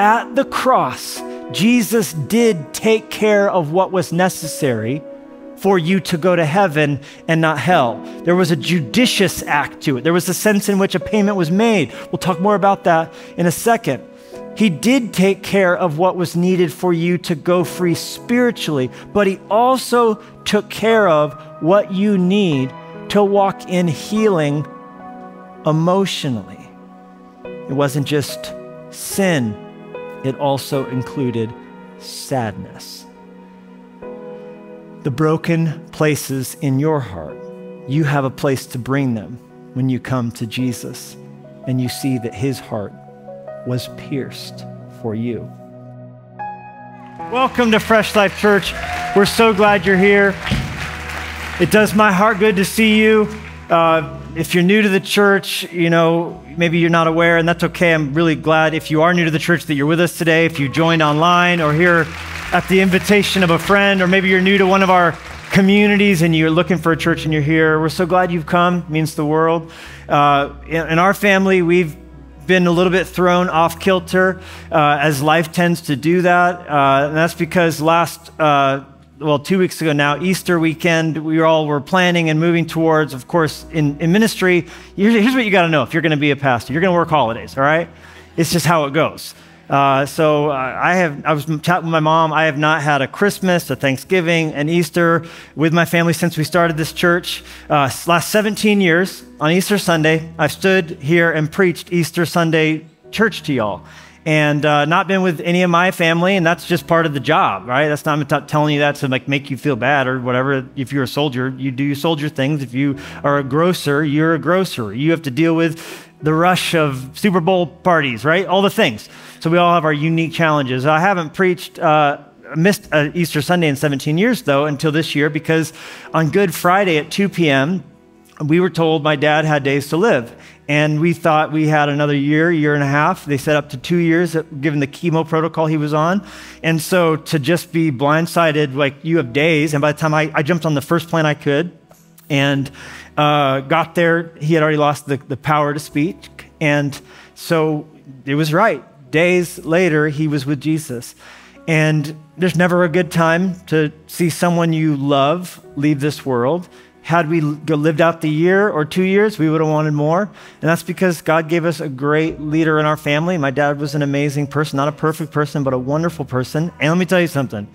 At the cross, Jesus did take care of what was necessary for you to go to heaven and not hell. There was a judicious act to it. There was a sense in which a payment was made. We'll talk more about that in a second. He did take care of what was needed for you to go free spiritually, but he also took care of what you need to walk in healing emotionally. It wasn't just sin, it also included sadness. The broken places in your heart, you have a place to bring them when you come to Jesus and you see that his heart was pierced for you. Welcome to Fresh Life Church. We're so glad you're here. It does my heart good to see you. If you're new to the church, you know, maybe you're not aware, and that's okay. I'm really glad if you are new to the church that you're with us today. If you joined online or here at the invitation of a friend, or maybe you're new to one of our communities and you're looking for a church and you're here, we're so glad you've come. It means the world. In our family, we've been a little bit thrown off kilter as life tends to do that. And that's because 2 weeks ago now, Easter weekend, we all were planning and moving towards, of course, in ministry. Here's what you got to know if you're going to be a pastor. You're going to work holidays, all right? It's just how it goes. I was chatting with my mom. I have not had a Christmas, a Thanksgiving, an Easter with my family since we started this church. Last 17 years, on Easter Sunday, I've stood here and preached Easter Sunday church to y'all. And not been with any of my family, and that's just part of the job, right? That's not, I'm not telling you that to like make you feel bad or whatever. If you're a soldier, you do soldier things. If you are a grocer, you're a grocer. You have to deal with the rush of Super Bowl parties, right? All the things. So we all have our unique challenges. I haven't preached, missed Easter Sunday in 17 years though until this year, because on Good Friday at 2 p.m., we were told my dad had days to live. And we thought we had another year, year and a half. They said up to 2 years, given the chemo protocol he was on. And so to just be blindsided, like you have days. And by the time I jumped on the first plane I could and got there, he had already lost the power to speak. And so it was right. Days later, he was with Jesus. And there's never a good time to see someone you love leave this world. Had we lived out the year or 2 years, we would have wanted more. And that's because God gave us a great leader in our family. My dad was an amazing person, not a perfect person, but a wonderful person. And let me tell you something.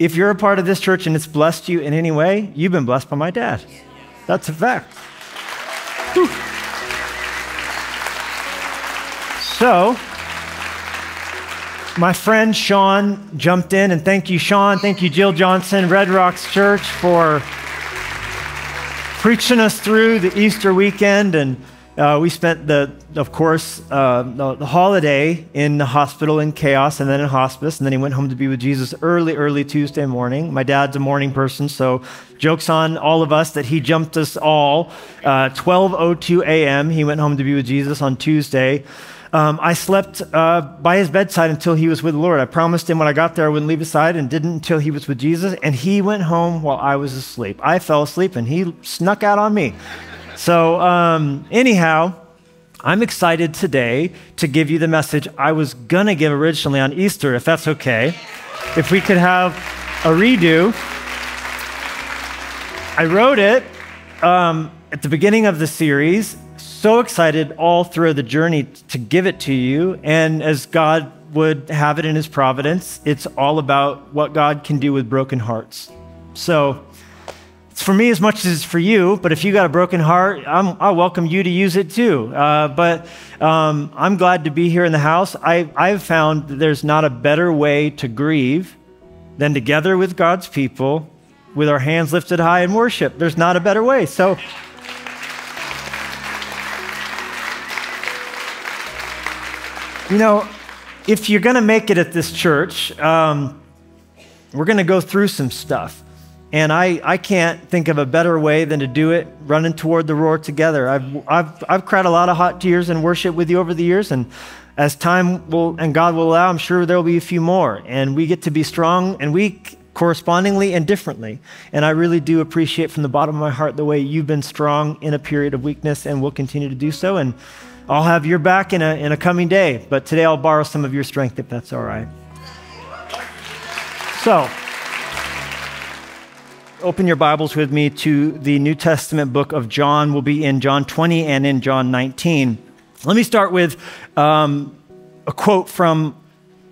If you're a part of this church and it's blessed you in any way, you've been blessed by my dad. That's a fact. Whew. So, my friend Sean jumped in, and thank you, Sean. Thank you, Jill Johnson, Red Rocks Church, for preaching us through the Easter weekend, and we spent the holiday in the hospital in chaos, and then in hospice, and then he went home to be with Jesus early Tuesday morning. My dad's a morning person, so joke's on all of us that he jumped us all. 12:02 a.m., he went home to be with Jesus on Tuesday. I slept by his bedside until he was with the Lord. I promised him when I got there I wouldn't leave his side, and didn't until he was with Jesus, and he went home while I was asleep. I fell asleep, and he snuck out on me. So anyhow, I'm excited today to give you the message I was going to give originally on Easter, if that's okay. If we could have a redo. I wrote it at the beginning of the series. So excited all through the journey to give it to you. And as God would have it in his providence, it's all about what God can do with broken hearts. So it's for me as much as it's for you, but if you got a broken heart, I welcome you to use it too. I'm glad to be here in the house. I've found that there's not a better way to grieve than together with God's people, with our hands lifted high in worship. There's not a better way. So you know, if you're going to make it at this church, we're going to go through some stuff. And I can't think of a better way than to do it running toward the roar together. I've cried a lot of hot tears in worship with you over the years. And as time will and God will allow, I'm sure there will be a few more. And we get to be strong and weak correspondingly and differently. And I really do appreciate from the bottom of my heart the way you've been strong in a period of weakness and will continue to do so. And I'll have your back in a coming day, but today I'll borrow some of your strength if that's all right. So, open your Bibles with me to the New Testament book of John. We'll be in John 20 and in John 19. Let me start with a quote from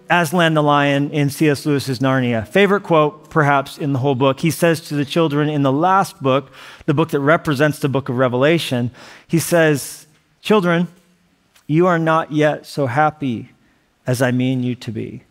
Aslan the Lion in C.S. Lewis's Narnia. Favorite quote, perhaps, in the whole book. He says to the children in the last book, the book that represents the book of Revelation, he says, "Children, you are not yet so happy as I mean you to be.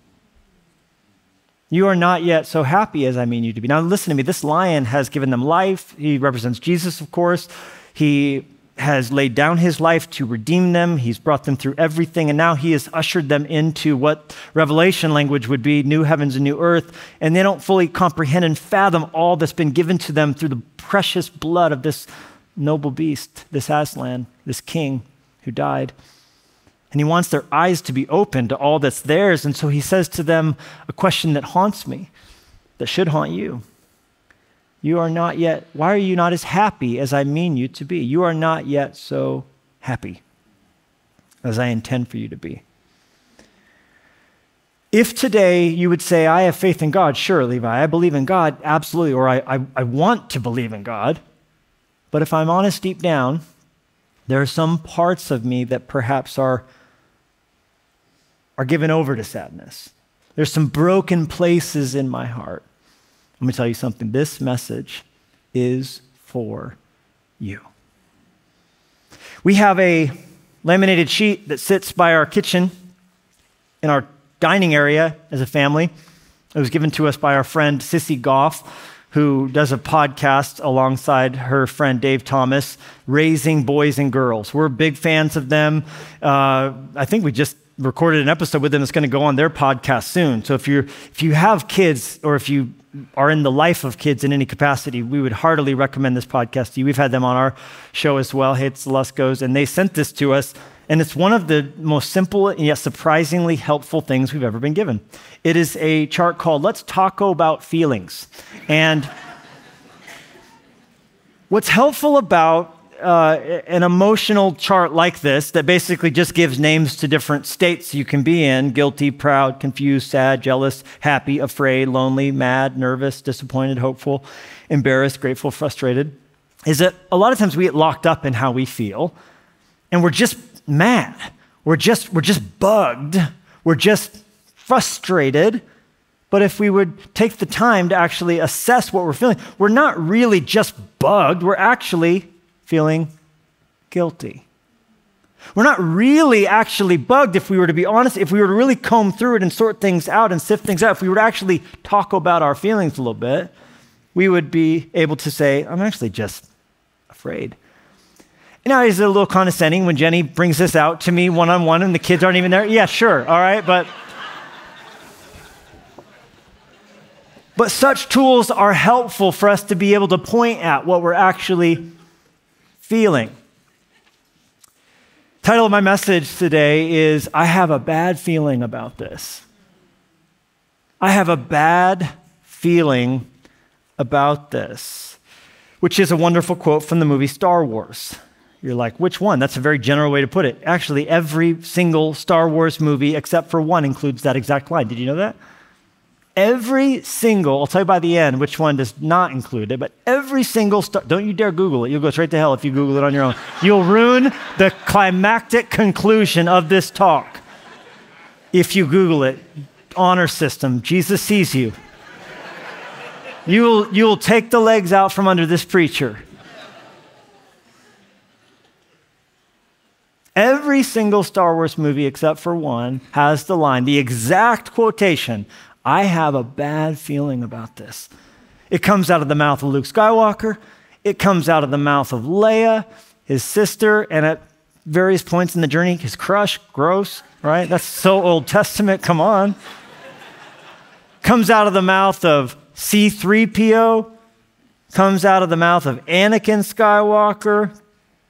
You are not yet so happy as I mean you to be." Now listen to me, this lion has given them life. He represents Jesus, of course. He has laid down his life to redeem them. He's brought them through everything, and now he has ushered them into what Revelation language would be new heavens and new earth, and they don't fully comprehend and fathom all that's been given to them through the precious blood of this noble beast, this Aslan, this king who died. And he wants their eyes to be open to all that's theirs, and so he says to them a question that haunts me, that should haunt you. You are not yet, why are you not as happy as I mean you to be? You are not yet so happy as I intend for you to be. If today you would say, I have faith in God, sure, Levi, I believe in God, absolutely, or I want to believe in God, but if I'm honest deep down, there are some parts of me that perhaps are given over to sadness. There's some broken places in my heart. Let me tell you something. This message is for you. We have a laminated sheet that sits by our kitchen in our dining area as a family. It was given to us by our friend Sissy Goff, who does a podcast alongside her friend Dave Thomas, Raising Boys and Girls. We're big fans of them. I think we just recorded an episode with them that's going to go on their podcast soon. So if you have kids, or if you are in the life of kids in any capacity, we would heartily recommend this podcast to you. We've had them on our show as well, Hey, It's the Luscos, and they sent this to us, and it's one of the most simple and yet surprisingly helpful things we've ever been given. It is a chart called Let's Taco About Feelings. And what's helpful about an emotional chart like this that basically just gives names to different states you can be in, guilty, proud, confused, sad, jealous, happy, afraid, lonely, mad, nervous, disappointed, hopeful, embarrassed, grateful, frustrated, is that a lot of times we get locked up in how we feel, and we're just mad. We're just bugged. We're just frustrated. But if we would take the time to actually assess what we're feeling, we're not really just bugged. We're actually feeling guilty. We're not really actually bugged, if we were to be honest, if we were to really comb through it and sort things out and sift things out, if we were to actually talk about our feelings a little bit, we would be able to say, I'm actually just afraid. Now, is it a little condescending when Jenny brings this out to me one-on-one and the kids aren't even there? Yeah, sure, all right, but such tools are helpful for us to be able to point at what we're actually feeling. Title of my message today is, I have a bad feeling about this. I have a bad feeling about this, which is a wonderful quote from the movie Star Wars. You're like, which one? That's a very general way to put it. Actually, every single Star Wars movie, except for one, includes that exact line. Did you know that? Every single, I'll tell you by the end which one does not include it, but every single, don't you dare Google it. You'll go straight to hell if you Google it on your own. You'll ruin the climactic conclusion of this talk if you Google it. Honor system, Jesus sees you. You'll take the legs out from under this preacher. Every single Star Wars movie except for one has the line, the exact quotation, I have a bad feeling about this. It comes out of the mouth of Luke Skywalker. It comes out of the mouth of Leia, his sister, and at various points in the journey, his crush, gross, right? That's so Old Testament, come on. Comes out of the mouth of C-3PO. Comes out of the mouth of Anakin Skywalker.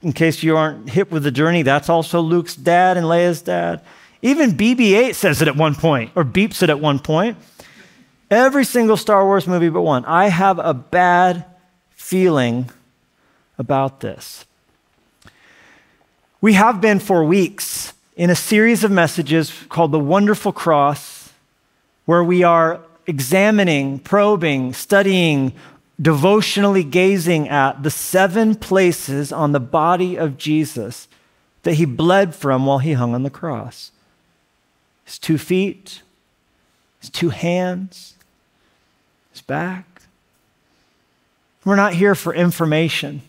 In case you aren't hip with the journey, that's also Luke's dad and Leia's dad. Even BB-8 says it at one point, or beeps it at one point. Every single Star Wars movie but one. I have a bad feeling about this. We have been for weeks in a series of messages called The Wonderful Cross, where we are examining, probing, studying, devotionally gazing at the seven places on the body of Jesus that he bled from while he hung on the cross. His 2 feet, his 2 hands, his back. We're not here for information.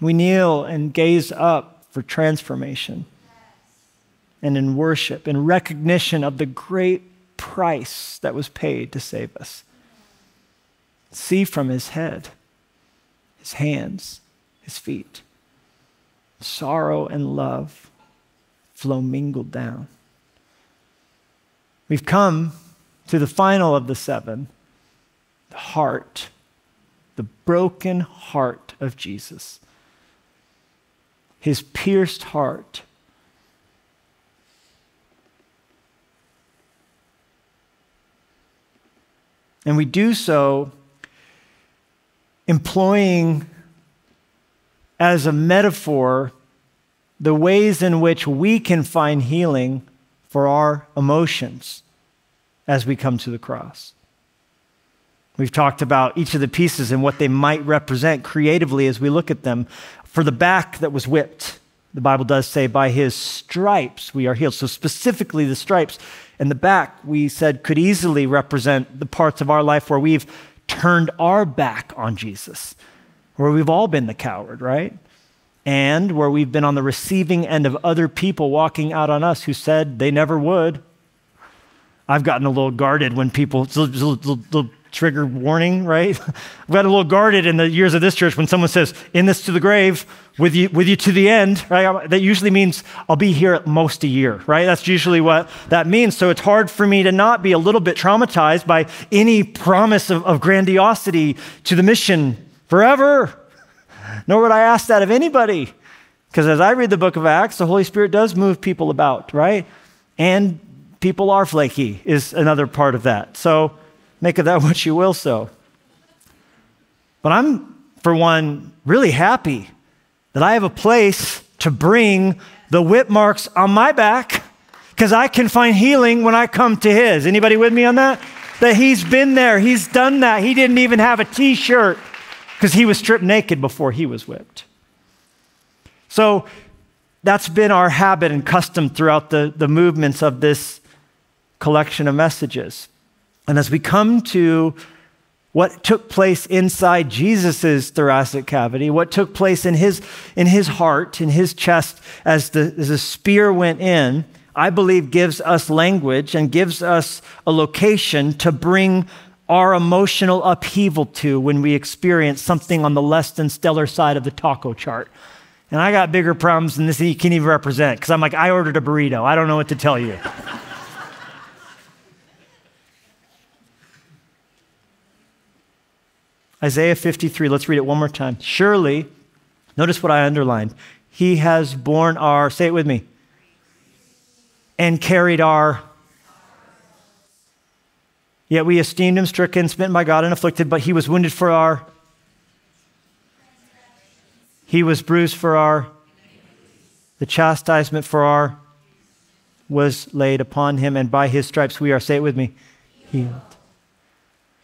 We kneel and gaze up for transformation. And in worship, in recognition of the great price that was paid to save us. See from his head, his hands, his feet, sorrow and love flow mingled down. We've come to the final of the seven, the heart, the broken heart of Jesus. His pierced heart. And we do so employing as a metaphor the ways in which we can find healing for our emotions as we come to the cross. We've talked about each of the pieces and what they might represent creatively as we look at them. For the back that was whipped, the Bible does say, by his stripes we are healed. So specifically the stripes and the back, we said, could easily represent the parts of our life where we've turned our back on Jesus, where we've all been the coward, right? And where we've been on the receiving end of other people walking out on us who said they never would. I've gotten a little guarded when people, little trigger warning, right? I've gotten a little guarded in the years of this church when someone says, in this to the grave, with you to the end, right? That usually means I'll be here at most a year, right? That's usually what that means. So it's hard for me to not be a little bit traumatized by any promise of grandiosity to the mission forever. Nor would I ask that of anybody. Because as I read the book of Acts, the Holy Spirit does move people about, right? And people are flaky is another part of that. So make of that what you will so. But I'm, for one, really happy that I have a place to bring the whip marks on my back because I can find healing when I come to his. Anybody with me on that? That he's been there. He's done that. He didn't even have a t-shirt. Because he was stripped naked before he was whipped. So that's been our habit and custom throughout the movements of this collection of messages. And as we come to what took place inside Jesus's thoracic cavity, what took place in his heart, in his chest, as the spear went in, I believe gives us language and gives us a location to bring our emotional upheaval to when we experience something on the less than stellar side of the taco chart. And I got bigger problems than this that you can't even represent because I'm like, I ordered a burrito. I don't know what to tell you. Isaiah 53, let's read it one more time. Surely, notice what I underlined. He has borne our, say it with me, and carried our. Yet we esteemed him stricken, smitten by God, and afflicted, but he was wounded for our. He was bruised for our. The chastisement for our was laid upon him, and by his stripes we are, say it with me, healed.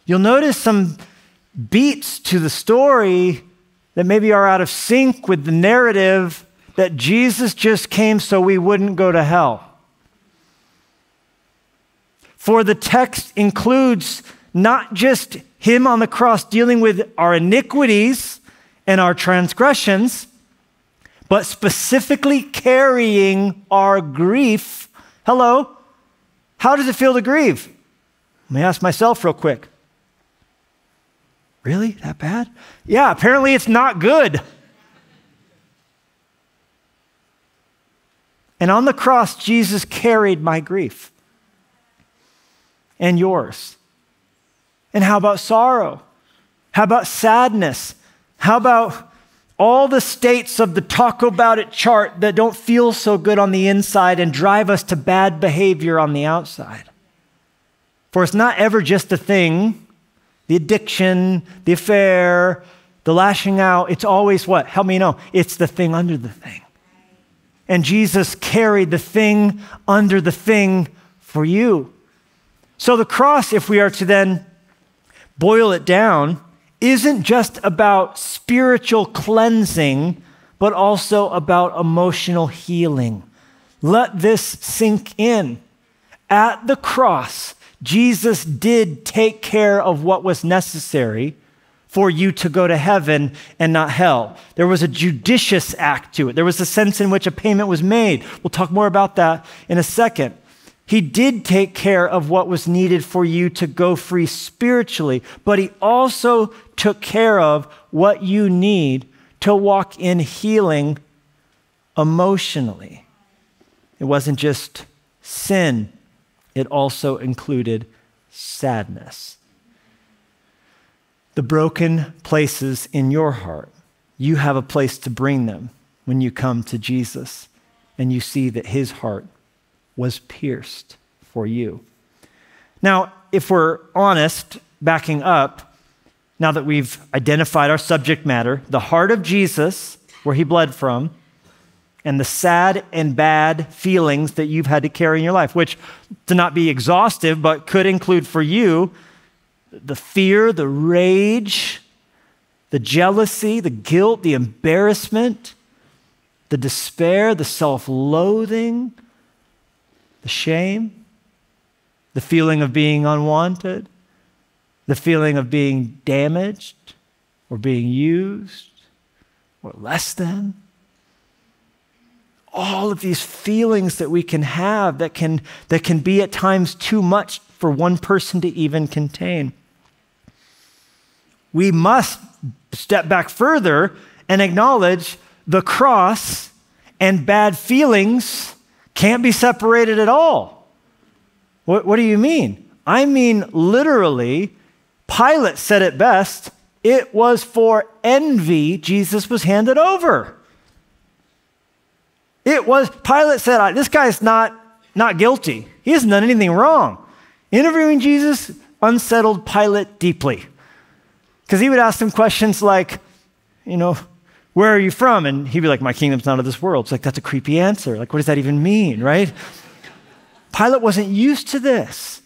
You'll notice some beats to the story that maybe are out of sync with the narrative that Jesus just came so we wouldn't go to hell. For the text includes not just him on the cross dealing with our iniquities and our transgressions, but specifically carrying our grief. Hello? How does it feel to grieve? Let me ask myself real quick. Really? That bad? Yeah, apparently it's not good. And on the cross, Jesus carried my grief. And yours? And how about sorrow? How about sadness? How about all the states of the talk about it chart that don't feel so good on the inside and drive us to bad behavior on the outside? For it's not ever just the thing, the addiction, the affair, the lashing out. It's always what? Help me know. It's the thing under the thing. and Jesus carried the thing under the thing for you. So the cross, if we are to then boil it down, isn't just about spiritual cleansing, but also about emotional healing. Let this sink in. At the cross, Jesus did take care of what was necessary for you to go to heaven and not hell. There was a judicious act to it. There was a sense in which a payment was made. We'll talk more about that in a second. He did take care of what was needed for you to go free spiritually, but he also took care of what you need to walk in healing emotionally. It wasn't just sin. It also included sadness. The broken places in your heart, you have a place to bring them when you come to Jesus and you see that his heart was pierced for you. Now, if we're honest, backing up, now that we've identified our subject matter, the heart of Jesus, where he bled from, and the sad and bad feelings that you've had to carry in your life, which, to not be exhaustive, but could include for you the fear, the rage, the jealousy, the guilt, the embarrassment, the despair, the self-loathing, the shame, the feeling of being unwanted, the feeling of being damaged or being used or less than. All of these feelings that we can have that can be at times too much for one person to even contain. We must step back further and acknowledge the cross and bad feelings can't be separated at all. What do you mean? I mean literally, Pilate said it best, it was for envy Jesus was handed over. Pilate said, this guy's not guilty. He hasn't done anything wrong. Interviewing Jesus unsettled Pilate deeply. Because he would ask him questions like, where are you from? And he'd be like, my kingdom's not of this world. It's like, that's a creepy answer. Like, what does that even mean, right? Pilate wasn't used to this.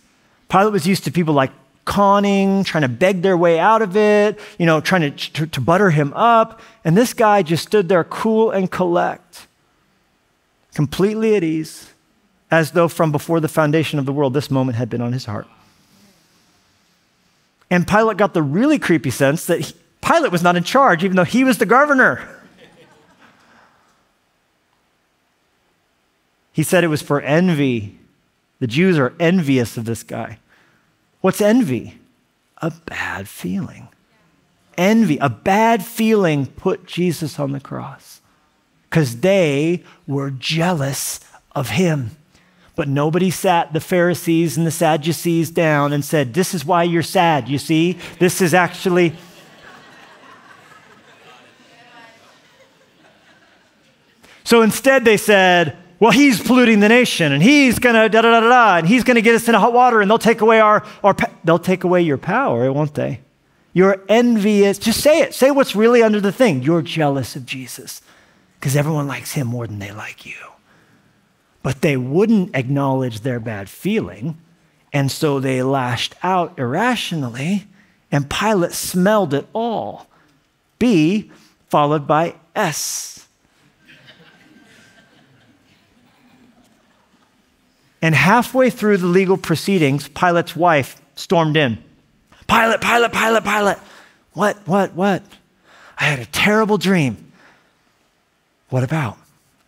Pilate was used to people like conning, trying to beg their way out of it, trying to butter him up. And this guy just stood there cool and collect. Completely at ease, as though from before the foundation of the world, this moment had been on his heart. And Pilate got the really creepy sense that Pilate was not in charge, even though he was the governor. He said it was for envy. The Jews are envious of this guy. What's envy? A bad feeling. Envy, a bad feeling put Jesus on the cross. Because they were jealous of him. But nobody sat the Pharisees and the Sadducees down and said, this is why you're sad, you see? This is actually... So instead they said, well, he's polluting the nation, and he's going to da-da-da-da-da, and he's going to get us into hot water, and they'll take away they'll take away your power, won't they? You're envious. Just say it. Say what's really under the thing. You're jealous of Jesus. Because everyone likes him more than they like you. But they wouldn't acknowledge their bad feeling, and so they lashed out irrationally, and Pilate smelled it all. B followed by S. And halfway through the legal proceedings, Pilate's wife stormed in. Pilate, Pilate, Pilate, Pilate. What? I had a terrible dream. What about?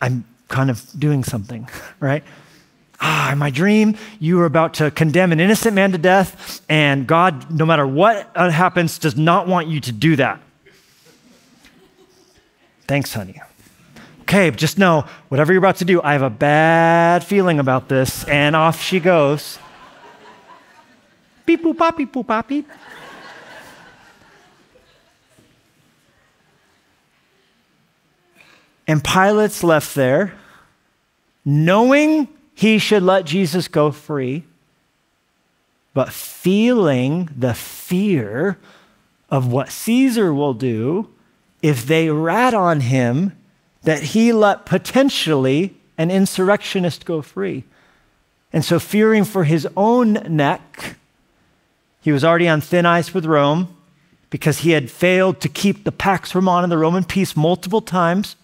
I'm kind of doing something, right? In my dream, you were about to condemn an innocent man to death, and God, no matter what happens, does not want you to do that. Thanks, honey. Okay, just know, whatever you're about to do, I have a bad feeling about this, and off she goes. Beep, boop, bop, beep, boop, bop, beep. And Pilate's left there, knowing he should let Jesus go free, but feeling the fear of what Caesar will do if they rat on him that he let potentially an insurrectionist go free. And so fearing for his own neck, he was already on thin ice with Rome because he had failed to keep the Pax Romana, the Roman peace, multiple times.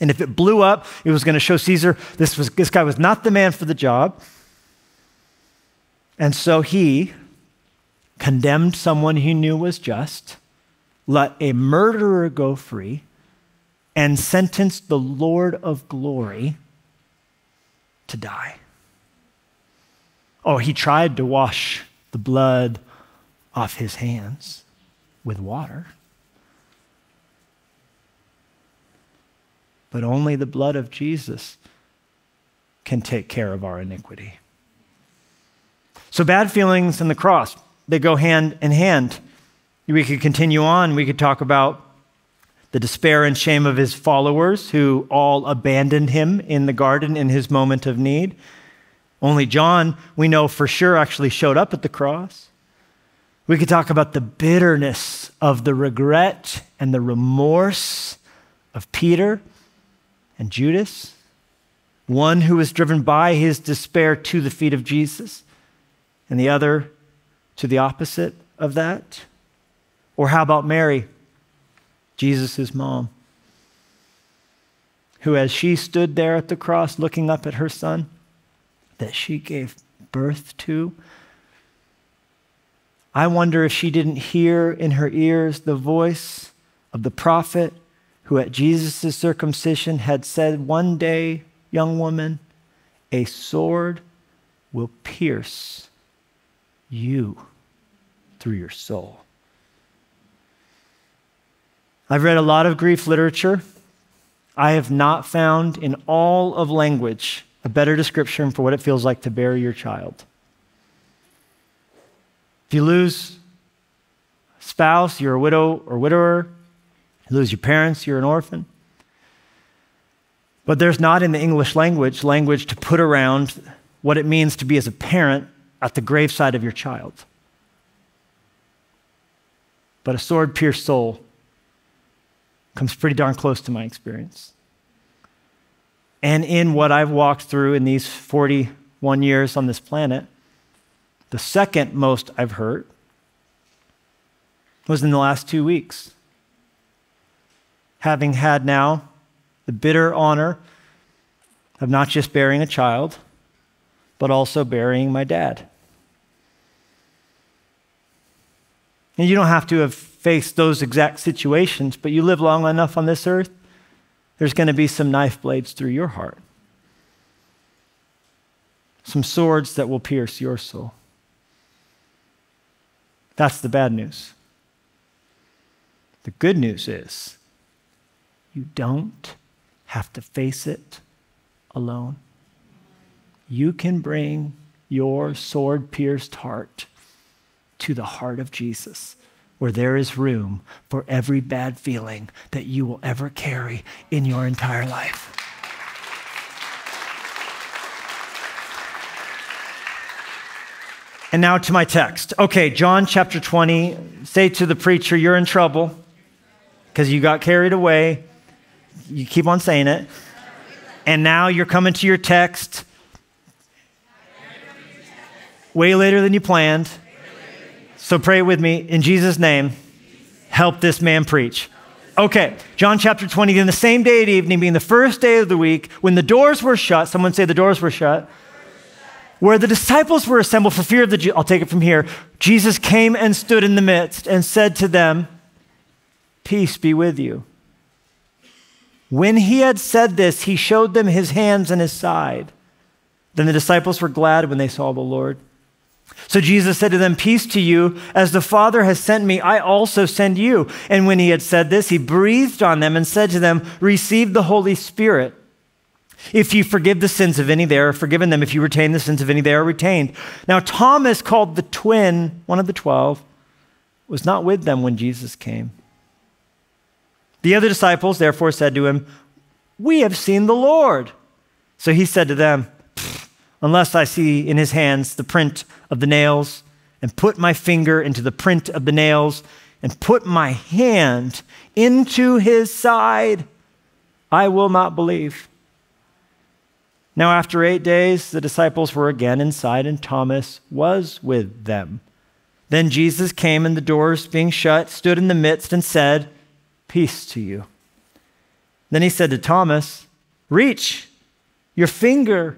And if it blew up, it was going to show Caesar this guy was not the man for the job. And so he condemned someone he knew was just, let a murderer go free, and sentenced the Lord of glory to die. Oh, he tried to wash the blood off his hands with water, but only the blood of Jesus can take care of our iniquity. So bad feelings and the cross, they go hand in hand. We could continue on. We could talk about the despair and shame of his followers who all abandoned him in the garden in his moment of need. Only John, we know for sure, actually showed up at the cross. We could talk about the bitterness of the regret and the remorse of Peter and Judas, one who was driven by his despair to the feet of Jesus, and the other to the opposite of that. Or how about Mary, Jesus' mom, who as she stood there at the cross looking up at her son that she gave birth to, I wonder if she didn't hear in her ears the voice of the prophet who at Jesus' circumcision had said, "One day, young woman, a sword will pierce you through your soul." I've read a lot of grief literature. I have not found in all of language a better description for what it feels like to bury your child. If you lose a spouse, you're a widow or widower. If you lose your parents, you're an orphan. But there's not in the English language to put around what it means to be as a parent at the graveside of your child. But a sword-pierced soul comes pretty darn close to my experience. And in what I've walked through in these 41 years on this planet, the second most I've hurt was in the last 2 weeks. Having had now the bitter honor of not just burying a child, but also burying my dad. And you don't have to have faced those exact situations, but you live long enough on this earth, there's going to be some knife blades through your heart. Some swords that will pierce your soul. That's the bad news. The good news is you don't have to face it alone. You can bring your sword-pierced heart to the heart of Jesus, where there is room for every bad feeling that you will ever carry in your entire life. And now to my text. Okay, John chapter 20, say to the preacher, "You're in trouble because you got carried away." You keep on saying it. And now you're coming to your text way later than you planned. So pray with me, in Jesus' name, help this man preach. Okay, John chapter 20, in the same day at evening, being the first day of the week, when the doors were shut, someone say the doors were shut, where the disciples were assembled for fear of the Jews, I'll take it from here, Jesus came and stood in the midst and said to them, "Peace be with you." When he had said this, he showed them his hands and his side. Then the disciples were glad when they saw the Lord. So Jesus said to them, "Peace to you. As the Father has sent me, I also send you." And when he had said this, he breathed on them and said to them, "Receive the Holy Spirit. If you forgive the sins of any, they are forgiven them. If you retain the sins of any, they are retained." Now Thomas, called the twin, one of the 12, was not with them when Jesus came. The other disciples therefore said to him, "We have seen the Lord." So he said to them, "Unless I see in his hands the print of the nails, and put my finger into the print of the nails, and put my hand into his side, I will not believe. Now after 8 days, the disciples were again inside, and Thomas was with them. Then Jesus came, and the doors being shut, stood in the midst and said, "Peace to you." Then he said to Thomas, "Reach your finger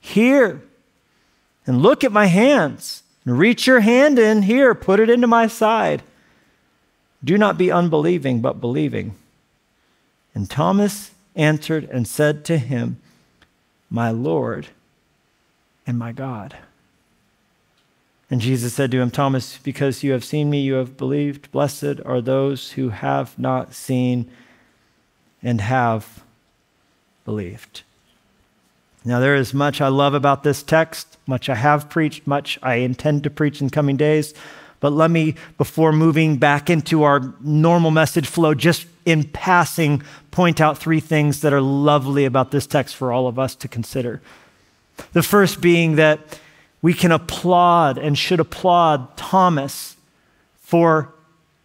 here and look at my hands, and reach your hand in here, put it into my side. Do not be unbelieving, but believing." And Thomas answered and said to him, "My Lord and my God." And Jesus said to him, "Thomas, because you have seen me, you have believed. Blessed are those who have not seen and have believed." Now there is much I love about this text, much I have preached, much I intend to preach in coming days. But let me, before moving back into our normal message flow, just in passing, point out three things that are lovely about this text for all of us to consider. The first being that we can applaud and should applaud Thomas for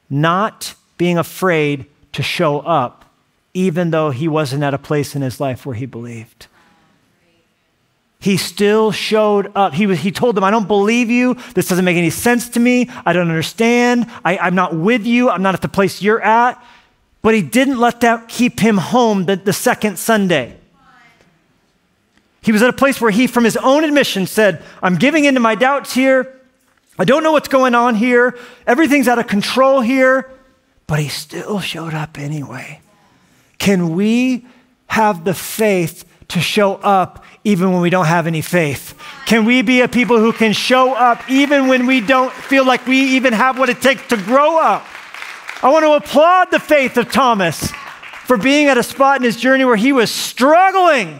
not being afraid to show up, even though he wasn't at a place in his life where he believed. He still showed up. He told them, "I don't believe you. This doesn't make any sense to me. I don't understand. I'm not with you. I'm not at the place you're at." But he didn't let that keep him home the second Sunday. He was at a place where he, from his own admission, said, "I'm giving in to my doubts here. I don't know what's going on here. Everything's out of control here." But he still showed up anyway. Can we have the faith to show up even when we don't have any faith? Can we be a people who can show up even when we don't feel like we even have what it takes to grow up? I want to applaud the faith of Thomas for being at a spot in his journey where he was struggling,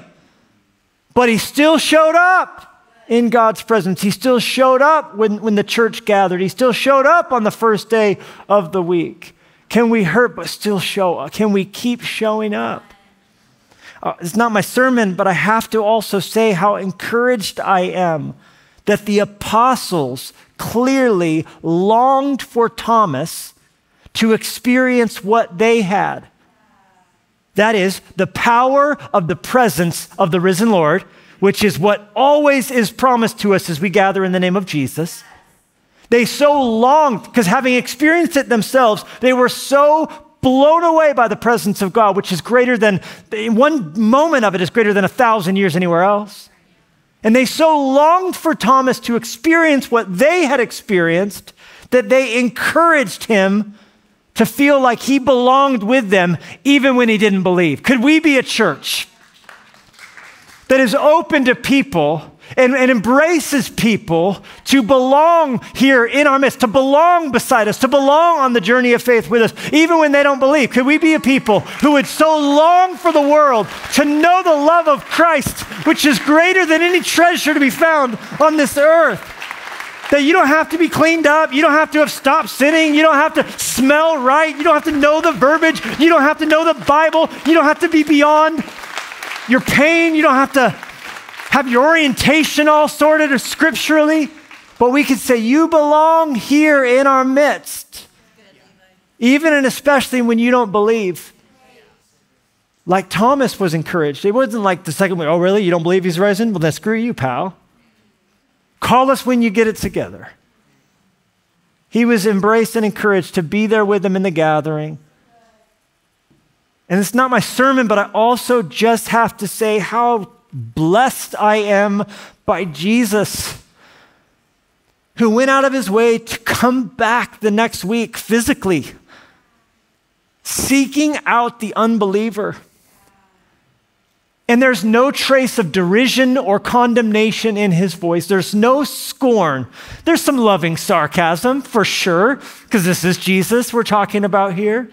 but he still showed up in God's presence. He still showed up when the church gathered. He still showed up on the first day of the week. Can we hurt but still show up? Can we keep showing up? It's not my sermon, but I have to also say how encouraged I am that the apostles clearly longed for Thomas to experience what they had. That is, the power of the presence of the risen Lord, which is what always is promised to us as we gather in the name of Jesus. They so longed, because having experienced it themselves, they were so blown away by the presence of God, which is greater than, one moment of it is greater than 1,000 years anywhere else. And they so longed for Thomas to experience what they had experienced that they encouraged him to feel like he belonged with them even when he didn't believe. Could we be a church that is open to people and embraces people to belong here in our midst, to belong beside us, to belong on the journey of faith with us, even when they don't believe? Could we be a people who would so long for the world to know the love of Christ, which is greater than any treasure to be found on this earth? That you don't have to be cleaned up. You don't have to have stopped sinning. You don't have to smell right. You don't have to know the verbiage. You don't have to know the Bible. You don't have to be beyond your pain. You don't have to have your orientation all sorted or scripturally. But we can say, you belong here in our midst, even and especially when you don't believe. Like Thomas was encouraged. It wasn't like the second one, "Oh, really? You don't believe he's risen? Well, then screw you, pal. Call us when you get it together." He was embraced and encouraged to be there with them in the gathering. And it's not my sermon, but I also just have to say how blessed I am by Jesus, who went out of his way to come back the next week physically, seeking out the unbeliever. And there's no trace of derision or condemnation in his voice. There's no scorn. There's some loving sarcasm for sure, because this is Jesus we're talking about here.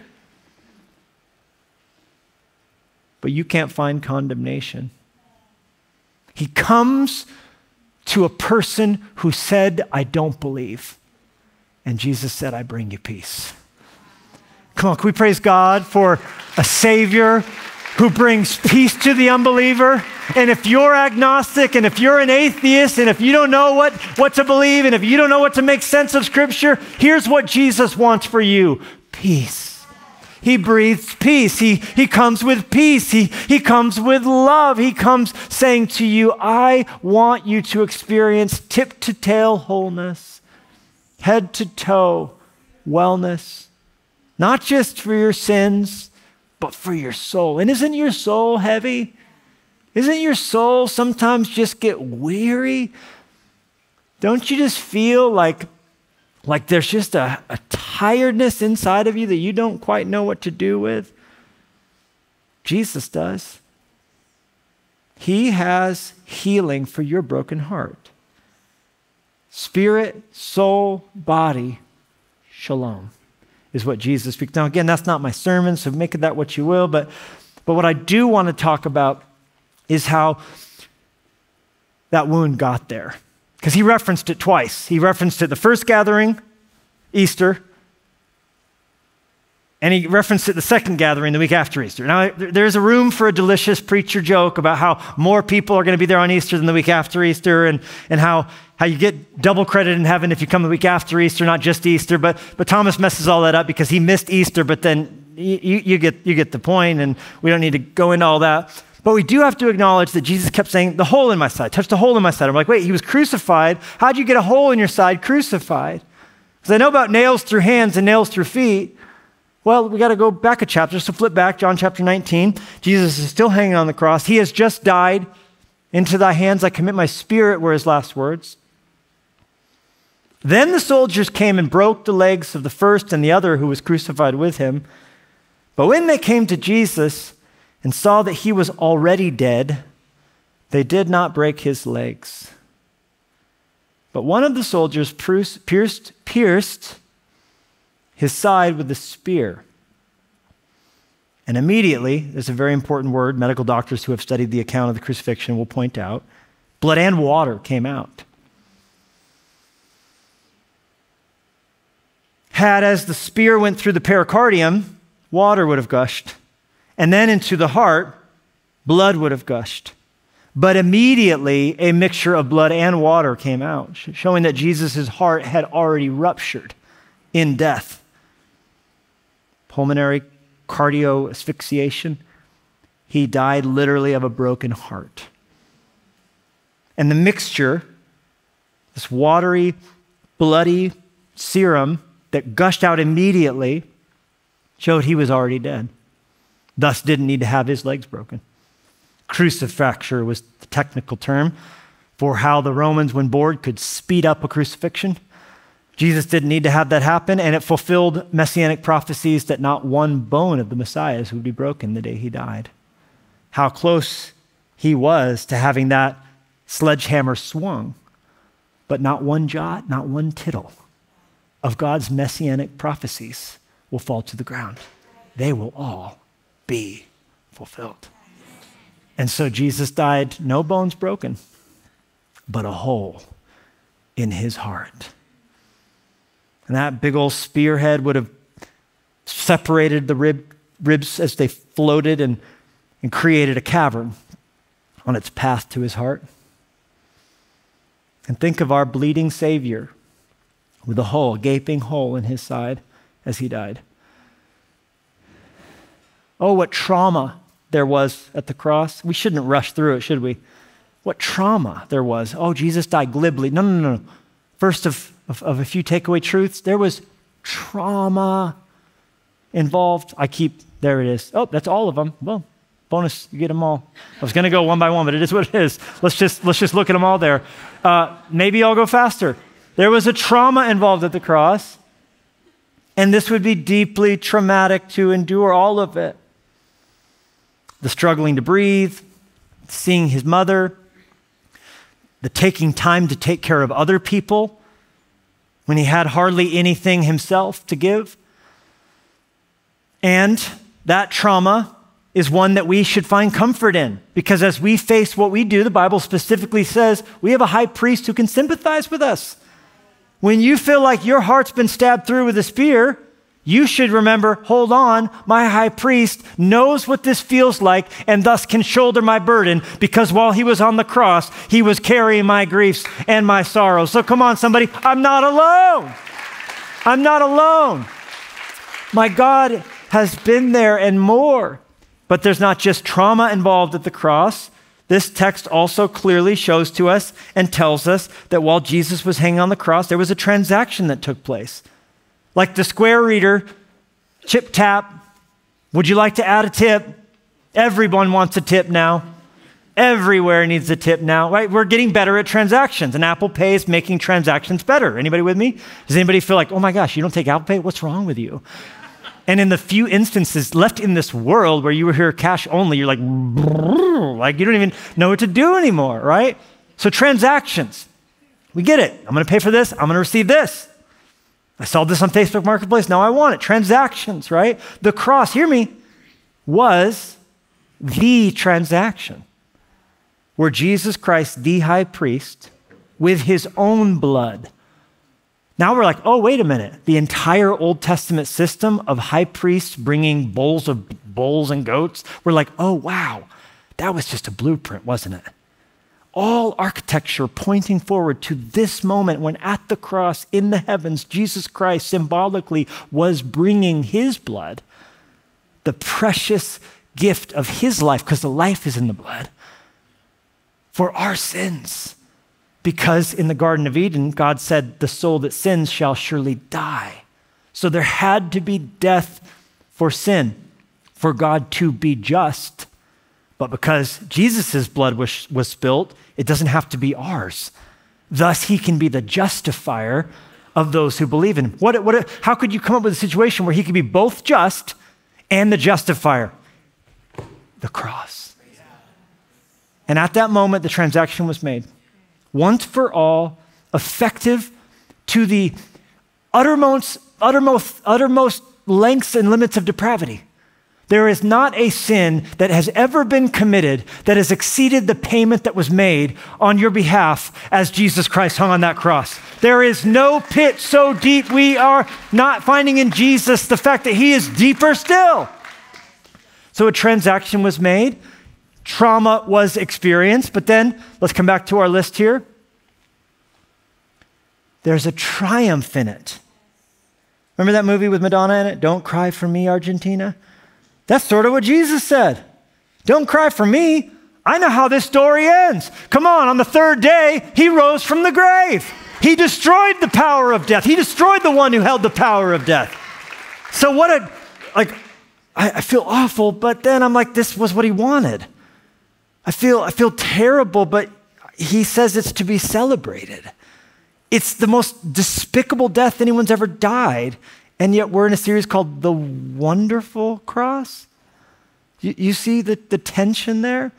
But you can't find condemnation. He comes to a person who said, "I don't believe." And Jesus said, "I bring you peace." Come on, can we praise God for a Savior who brings peace to the unbeliever? And if you're agnostic, and if you're an atheist, and if you don't know what to believe, and if you don't know what to make sense of Scripture, here's what Jesus wants for you: peace. He breathes peace. He comes with peace. He comes with love. He comes saying to you, I want you to experience tip to tail wholeness, head to toe wellness, not just for your sins, but for your soul. And isn't your soul heavy? Isn't your soul sometimes just get weary? Don't you just feel like there's just a tiredness inside of you that you don't quite know what to do with? Jesus does. He has healing for your broken heart. Spirit, soul, body, shalom is what Jesus speaks. Now again, that's not my sermon, so make of that what you will, but what I do want to talk about is how that wound got there. Because he referenced it twice. He referenced it the first gathering, Easter, and he referenced it the second gathering the week after Easter. Now, there's a room for a delicious preacher joke about how more people are going to be there on Easter than the week after Easter, and how you get double credit in heaven if you come the week after Easter, not just Easter. But Thomas messes all that up because he missed Easter, but then you get the point, and we don't need to go into all that. But we do have to acknowledge that Jesus kept saying, the hole in my side, touch the hole in my side. I'm like, wait, he was crucified. How'd you get a hole in your side crucified? Because I know about nails through hands and nails through feet. Well, we got to go back a chapter. So flip back, John chapter 19. Jesus is still hanging on the cross. He has just died. Into thy hands I commit my spirit were his last words. Then the soldiers came and broke the legs of the first and the other who was crucified with him. But when they came to Jesus and saw that he was already dead, they did not break his legs. But one of the soldiers pierced his side with a spear. And immediately, there's a very important word, medical doctors who have studied the account of the crucifixion will point out, blood and water came out. Had as the spear went through the pericardium, water would have gushed. And then into the heart, blood would have gushed. But immediately, a mixture of blood and water came out, showing that Jesus' heart had already ruptured in death. Pulmonary cardio asphyxiation. He died literally of a broken heart. And the mixture, this watery, bloody serum that gushed out immediately, showed he was already dead. Thus didn't need to have his legs broken. Crucifracture was the technical term for how the Romans, when bored, could speed up a crucifixion. Jesus didn't need to have that happen, and it fulfilled messianic prophecies that not one bone of the Messiah's would be broken the day he died. How close he was to having that sledgehammer swung, but not one jot, not one tittle of God's messianic prophecies will fall to the ground. They will all be fulfilled. And so Jesus died, no bones broken, but a hole in his heart. And that big old spearhead would have separated the ribs as they floated and created a cavern on its path to his heart. And think of our bleeding Savior with a hole, a gaping hole in his side as he died. Oh, what trauma there was at the cross. We shouldn't rush through it, should we? What trauma there was. Oh, Jesus died glibly. No, no, no, no. First of a few takeaway truths, there was trauma involved. There it is. Oh, that's all of them. Well, bonus, you get them all. I was going to go one by one, but it is what it is. Let's just look at them all there. Maybe I'll go faster. There was a trauma involved at the cross, and this would be deeply traumatic to endure all of it. The struggling to breathe, seeing his mother, the taking time to take care of other people when he had hardly anything himself to give. And that trauma is one that we should find comfort in, because as we face what we do, the Bible specifically says we have a high priest who can sympathize with us. When you feel like your heart's been stabbed through with a spear, you should remember, hold on, my high priest knows what this feels like and thus can shoulder my burden, because while he was on the cross, he was carrying my griefs and my sorrows. So come on, somebody, I'm not alone. I'm not alone. My God has been there and more. But there's not just trauma involved at the cross. This text also clearly shows to us and tells us that while Jesus was hanging on the cross, there was a transaction that took place. Like the square reader, chip tap, would you like to add a tip? Everyone wants a tip now. Everywhere needs a tip now, right? We're getting better at transactions, and Apple Pay is making transactions better. Anybody with me? Does anybody feel like, oh my gosh, you don't take Apple Pay? What's wrong with you? And in the few instances left in this world where you were here cash only, you're like you don't even know what to do anymore, right? So transactions, we get it. I'm gonna pay for this, I'm gonna receive this. I saw this on Facebook Marketplace, now I want it. Transactions, right? The cross, hear me, was the transaction where Jesus Christ, the high priest, with his own blood. Now we're like, oh, wait a minute. The entire Old Testament system of high priests bringing bulls and goats, we're like, oh, wow, that was just a blueprint, wasn't it? All architecture pointing forward to this moment when at the cross in the heavens, Jesus Christ symbolically was bringing his blood, the precious gift of his life, because the life is in the blood, for our sins. Because in the Garden of Eden, God said, the soul that sins shall surely die. So there had to be death for sin, for God to be just. But because Jesus' blood was spilt, it doesn't have to be ours. Thus, he can be the justifier of those who believe in him. How could you come up with a situation where he could be both just and the justifier? The cross. And at that moment, the transaction was made. Once for all, effective to the uttermost lengths and limits of depravity. There is not a sin that has ever been committed that has exceeded the payment that was made on your behalf as Jesus Christ hung on that cross. There is no pit so deep we are not finding in Jesus the fact that he is deeper still. So a transaction was made. Trauma was experienced, but then let's come back to our list here. There's a triumph in it. Remember that movie with Madonna in it? Don't cry for me, Argentina. That's sort of what Jesus said. Don't cry for me. I know how this story ends. Come on the third day, he rose from the grave. He destroyed the power of death. He destroyed the one who held the power of death. So what a, like, I feel awful, but then I'm like, this was what he wanted. I feel terrible, but he says it's to be celebrated. It's the most despicable death anyone's ever died, and yet we're in a series called The Wonderful Cross. You see the tension there?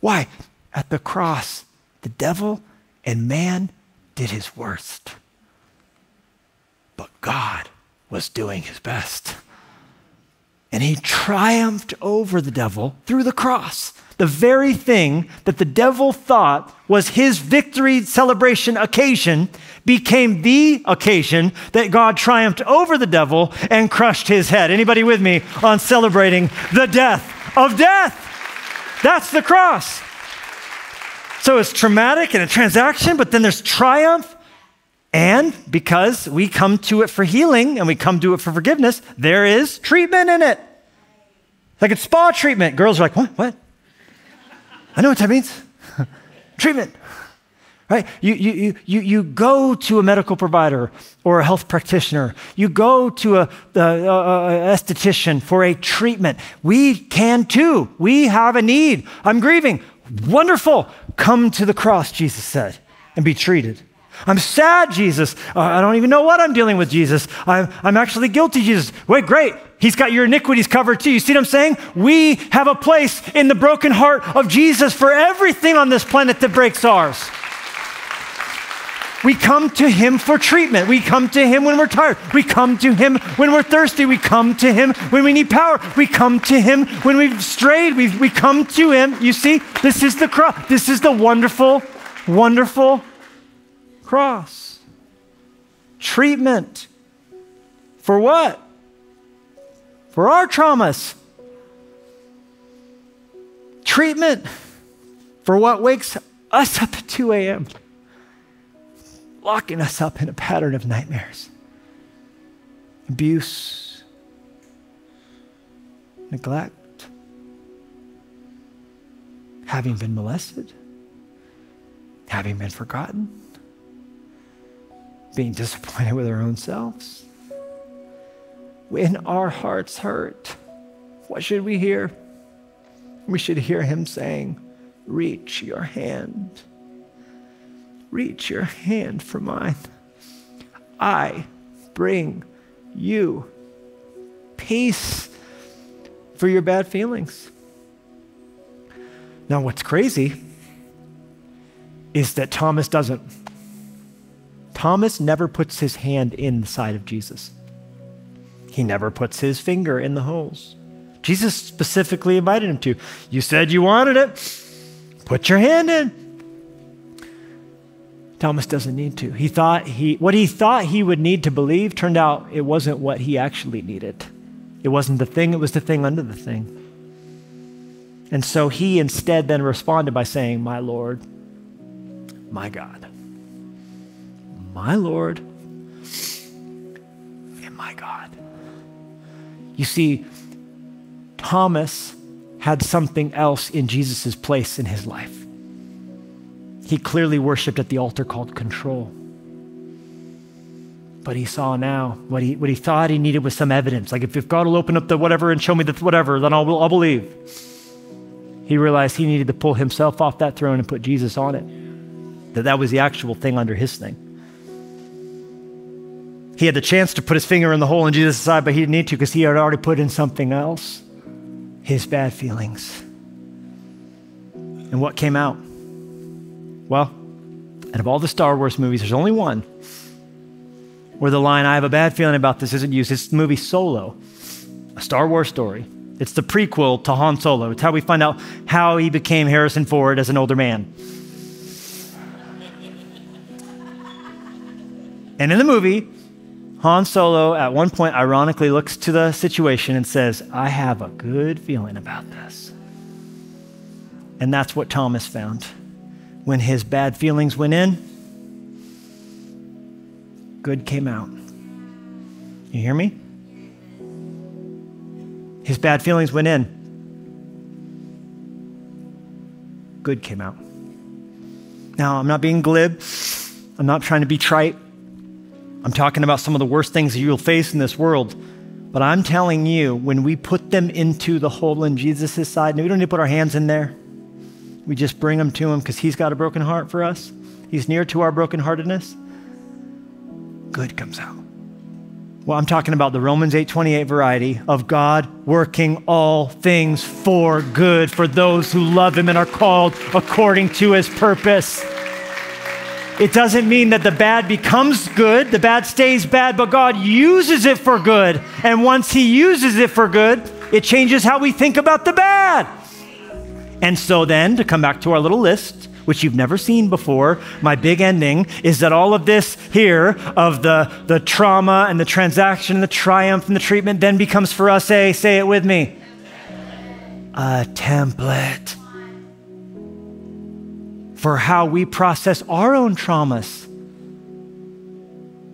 Why? At the cross, the devil and man did his worst, but God was doing his best. And he triumphed over the devil through the cross. The very thing that the devil thought was his victory celebration occasion became the occasion that God triumphed over the devil and crushed his head. Anybody with me on celebrating the death of death? That's the cross. So it's traumatic and a transaction, but then there's triumph. And because we come to it for healing and we come to it for forgiveness, there is treatment in it. It's like a spa treatment. Girls are like, what? What? I know what that means. Treatment, right? You go to a medical provider or a health practitioner. You go to a esthetician for a treatment. We can too. We have a need. I'm grieving. Wonderful. Come to the cross, Jesus said, and be treated. I'm sad, Jesus. I don't even know what I'm dealing with, Jesus. I'm actually guilty, Jesus. Wait, great. He's got your iniquities covered too. You see what I'm saying? We have a place in the broken heart of Jesus for everything on this planet that breaks ours. We come to him for treatment. We come to him when we're tired. We come to him when we're thirsty. We come to him when we need power. We come to him when we've strayed. We come to him. You see, this is the cross. This is the wonderful, wonderful cross. Treatment for what? For our traumas. Treatment for what wakes us up at 2 a.m., locking us up in a pattern of nightmares, abuse, neglect, having been molested, having been forgotten, being disappointed with our own selves. When our hearts hurt, what should we hear? We should hear him saying, reach your hand. Reach your hand for mine. I bring you peace for your bad feelings. Now, what's crazy is that Thomas doesn't. Thomas never puts his hand in the side of Jesus. He never puts his finger in the holes. Jesus specifically invited him to. You said you wanted it. Put your hand in. Thomas doesn't need to. He thought what he thought he would need to believe turned out it wasn't what he actually needed. It wasn't the thing, it was the thing under the thing. And so he instead then responded by saying, my Lord, my God, my Lord, and my God. You see, Thomas had something else in Jesus' place in his life. He clearly worshiped at the altar called control. But he saw now what he thought he needed was some evidence. Like if God will open up the whatever and show me the whatever, then I'll believe. He realized he needed to pull himself off that throne and put Jesus on it. That was the actual thing under his thing. He had the chance to put his finger in the hole in Jesus' side, but he didn't need to because he had already put in something else, his bad feelings. And what came out? Well, out of all the Star Wars movies, there's only one where the line, I have a bad feeling about this, isn't used. It's the movie Solo, a Star Wars story. It's the prequel to Han Solo. It's how we find out how he became Harrison Ford as an older man. And in the movie, Han Solo at one point ironically looks to the situation and says, I have a good feeling about this. And that's what Thomas found. When his bad feelings went in, good came out. You hear me? His bad feelings went in. Good came out. Now, I'm not being glib. I'm not trying to be trite. I'm talking about some of the worst things that you'll face in this world. But I'm telling you, when we put them into the hole in Jesus' side, and we don't need to put our hands in there. We just bring him to him because he's got a broken heart for us. He's near to our brokenheartedness. Good comes out. Well, I'm talking about the Romans 8:28 variety of God working all things for good for those who love him and are called according to his purpose. It doesn't mean that the bad becomes good, the bad stays bad, but God uses it for good. And once he uses it for good, it changes how we think about the bad. And so then, to come back to our little list, which you've never seen before, my big ending is that all of this here of the trauma and the transaction and the triumph and the treatment then becomes for us a, say it with me, a template for how we process our own traumas.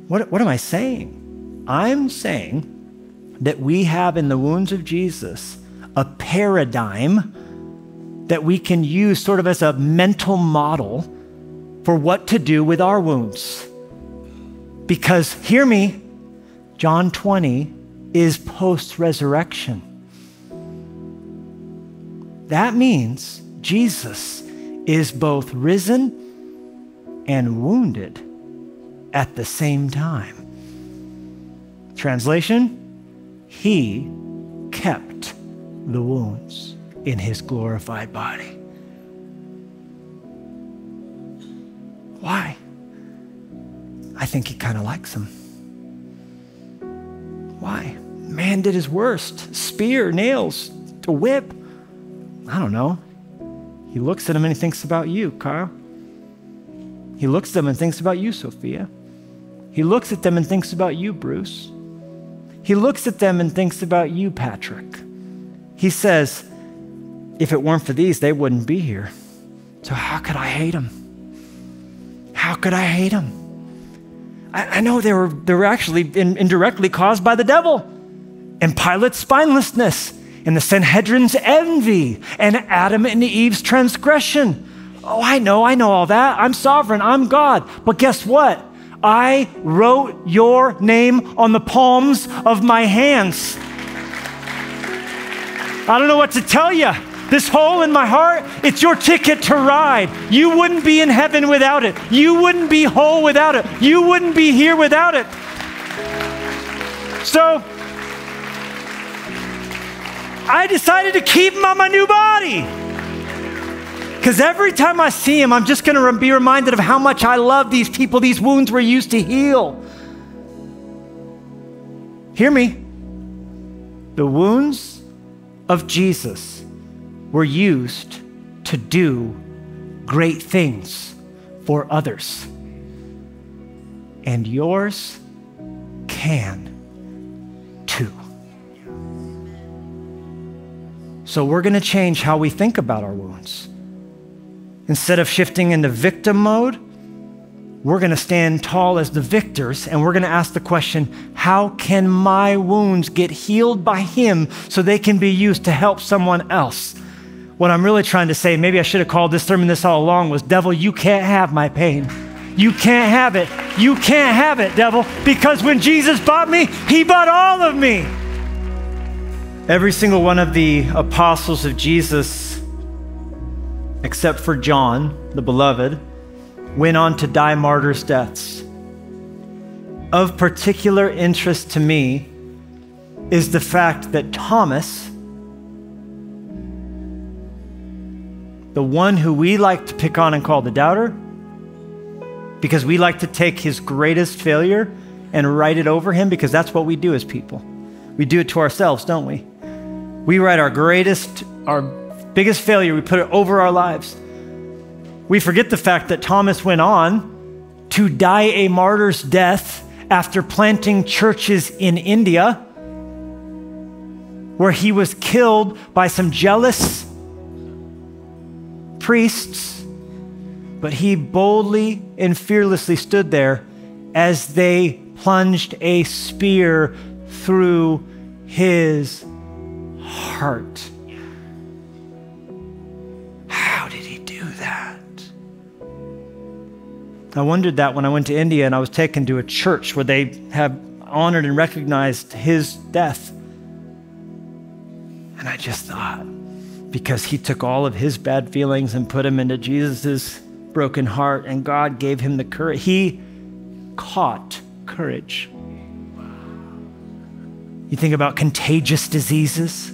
What am I saying? I'm saying that we have in the wounds of Jesus a paradigm that we can use sort of as a mental model for what to do with our wounds. Because, hear me, John 20 is post-resurrection. That means Jesus is both risen and wounded at the same time. Translation, he kept the wounds in his glorified body. Why? I think he kind of likes him. Why? Man did his worst. Spear, nails, a whip. I don't know. He looks at him and he thinks about you, Kyle. He looks at them and thinks about you, Sophia. He looks at them and thinks about you, Bruce. He looks at them and thinks about you, Patrick. He says, if it weren't for these, they wouldn't be here. So how could I hate them? How could I hate them? I know they were actually indirectly caused by the devil and Pilate's spinelessness and the Sanhedrin's envy and Adam and Eve's transgression. Oh, I know all that. I'm sovereign, I'm God. But guess what? I wrote your name on the palms of my hands. I don't know what to tell you. This hole in my heart, it's your ticket to ride. You wouldn't be in heaven without it. You wouldn't be whole without it. You wouldn't be here without it. So I decided to keep him on my new body. Because every time I see him, I'm just going to be reminded of how much I love these people. These wounds were used to heal. Hear me. The wounds of Jesus were used to do great things for others. And yours can too. So we're going to change how we think about our wounds. Instead of shifting into victim mode, we're going to stand tall as the victors, and we're going to ask the question, how can my wounds get healed by him so they can be used to help someone else? What I'm really trying to say, maybe I should have called this sermon this all along, was, devil, you can't have my pain. You can't have it. You can't have it, devil, because when Jesus bought me, he bought all of me. Every single one of the apostles of Jesus, except for John, the beloved, went on to die martyrs' deaths. Of particular interest to me is the fact that Thomas, the one who we like to pick on and call the doubter, because we like to take his greatest failure and write it over him, because that's what we do as people. We do it to ourselves, don't we? We write our greatest, our biggest failure, we put it over our lives. We forget the fact that Thomas went on to die a martyr's death after planting churches in India, where he was killed by some jealous priests, but he boldly and fearlessly stood there as they plunged a spear through his heart. How did he do that? I wondered that when I went to India and I was taken to a church where they have honored and recognized his death. And I just thought, because he took all of his bad feelings and put them into Jesus's broken heart, and God gave him the courage. He caught courage. You think about contagious diseases.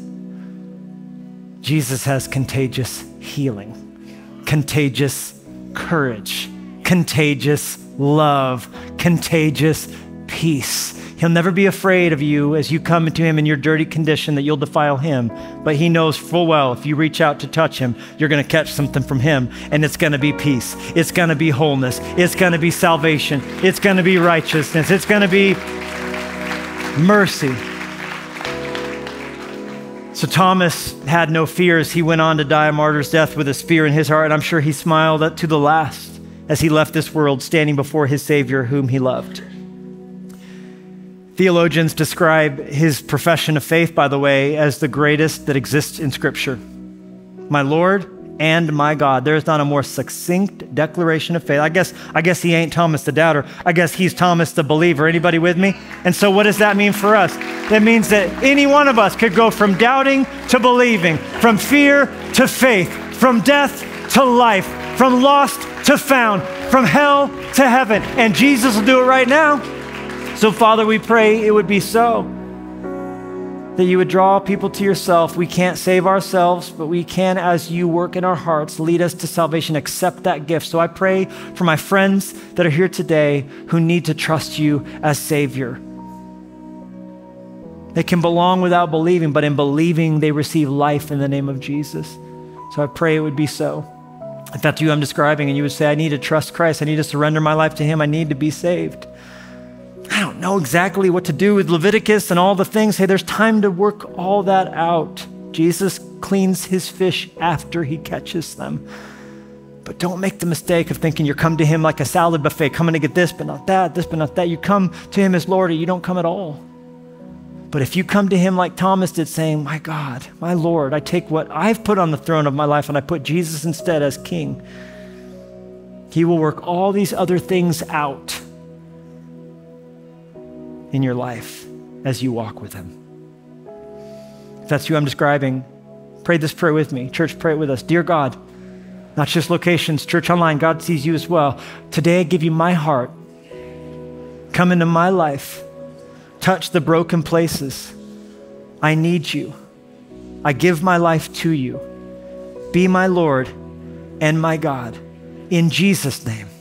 Jesus has contagious healing, contagious courage, contagious love, contagious peace. He'll never be afraid of you as you come to him in your dirty condition that you'll defile him, but he knows full well if you reach out to touch him, you're going to catch something from him, and it's going to be peace. It's going to be wholeness. It's going to be salvation. It's going to be righteousness. It's going to be mercy. So Thomas had no fears. He went on to die a martyr's death with a spear in his heart, and I'm sure he smiled up to the last as he left this world standing before his Savior whom he loved. Theologians describe his profession of faith, by the way, as the greatest that exists in Scripture. My Lord and my God. There's not a more succinct declaration of faith. I guess he ain't Thomas the doubter. I guess he's Thomas the believer. Anybody with me? And so what does that mean for us? That means that any one of us could go from doubting to believing, from fear to faith, from death to life, from lost to found, from hell to heaven. And Jesus will do it right now. So Father, we pray it would be so, that you would draw people to yourself. We can't save ourselves, but we can, as you work in our hearts, lead us to salvation, accept that gift. So I pray for my friends that are here today who need to trust you as Savior. They can belong without believing, but in believing, they receive life in the name of Jesus. So I pray it would be so. If that's you I'm describing and you would say, I need to trust Christ. I need to surrender my life to him. I need to be saved. I don't know exactly what to do with Leviticus and all the things. Hey, there's time to work all that out. Jesus cleans his fish after he catches them. But don't make the mistake of thinking you come to him like a salad buffet, coming to get this but not that, this but not that. You come to him as Lord, or you don't come at all. But if you come to him like Thomas did, saying, my God, my Lord, I take what I've put on the throne of my life and I put Jesus instead as king, he will work all these other things out in your life as you walk with him. If that's you I'm describing, pray this prayer with me. Church, pray it with us. Dear God, not just locations, church online, God sees you as well. Today I give you my heart. Come into my life. Touch the broken places. I need you. I give my life to you. Be my Lord and my God. In Jesus' name.